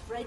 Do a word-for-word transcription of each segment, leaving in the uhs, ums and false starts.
The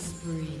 Spree.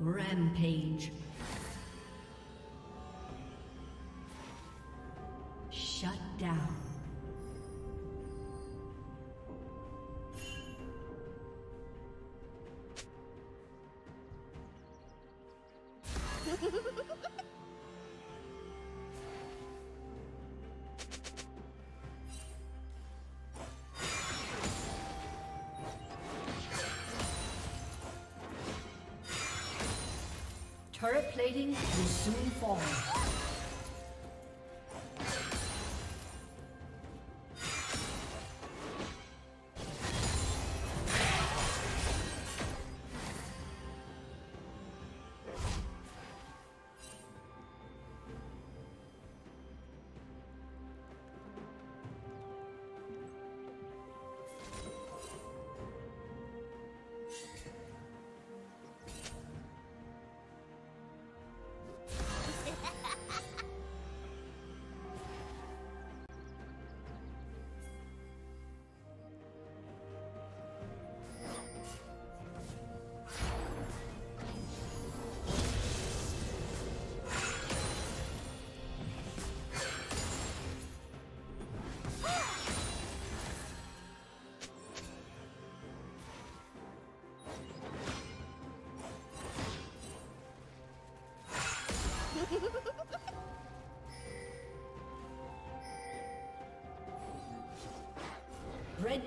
Rampage. Shut down. Turret plating will soon fall. Red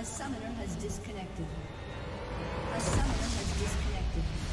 A summoner has disconnected. A summoner has disconnected.